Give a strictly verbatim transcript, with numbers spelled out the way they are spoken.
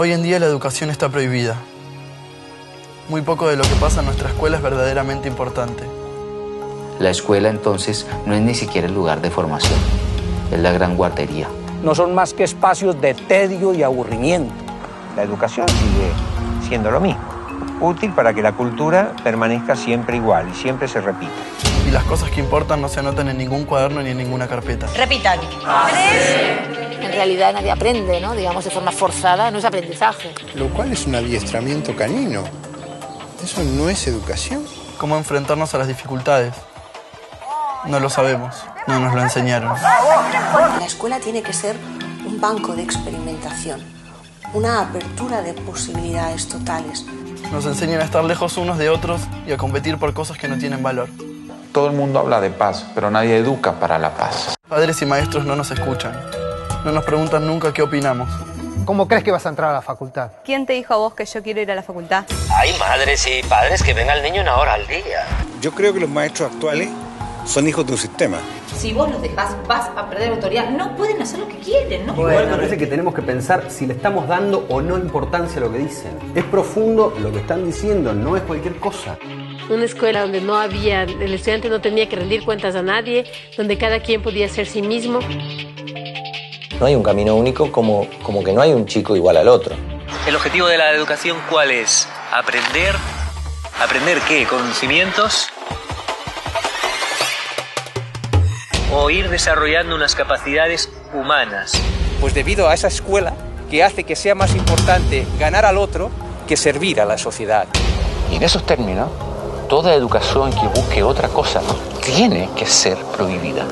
Hoy en día la educación está prohibida. Muy poco de lo que pasa en nuestra escuela es verdaderamente importante. La escuela, entonces, no es ni siquiera el lugar de formación. Es la gran guardería. No son más que espacios de tedio y aburrimiento. La educación sigue siendo lo mismo. Útil para que la cultura permanezca siempre igual y siempre se repita. Y las cosas que importan no se anotan en ningún cuaderno ni en ninguna carpeta. Repitan. En realidad nadie aprende, ¿no? Digamos, de forma forzada, no es aprendizaje. Lo cual es un adiestramiento canino. ¿Eso no es educación? ¿Cómo enfrentarnos a las dificultades? No lo sabemos, no nos lo enseñaron. La escuela tiene que ser un banco de experimentación, una apertura de posibilidades totales. Nos enseñan a estar lejos unos de otros y a competir por cosas que no tienen valor. Todo el mundo habla de paz, pero nadie educa para la paz. Padres y maestros no nos escuchan, no nos preguntan nunca qué opinamos. ¿Cómo crees que vas a entrar a la facultad? ¿Quién te dijo a vos que yo quiero ir a la facultad? Hay madres y padres que ven al niño una hora al día. Yo creo que los maestros actuales son hijos de un sistema. Si vos los dejás, vas a perder autoridad. No pueden hacer lo que quieren, ¿no? Igual me parece que tenemos que pensar si le estamos dando o no importancia a lo que dicen. Es profundo lo que están diciendo, no es cualquier cosa. Una escuela donde no había, el estudiante no tenía que rendir cuentas a nadie, donde cada quien podía ser sí mismo. No hay un camino único, como, como que no hay un chico igual al otro. ¿El objetivo de la educación cuál es? ¿Aprender? ¿Aprender qué? ¿Conocimientos? ¿O ir desarrollando unas capacidades humanas? Pues debido a esa escuela que hace que sea más importante ganar al otro que servir a la sociedad. Y en esos términos, toda educación que busque otra cosa tiene que ser prohibida.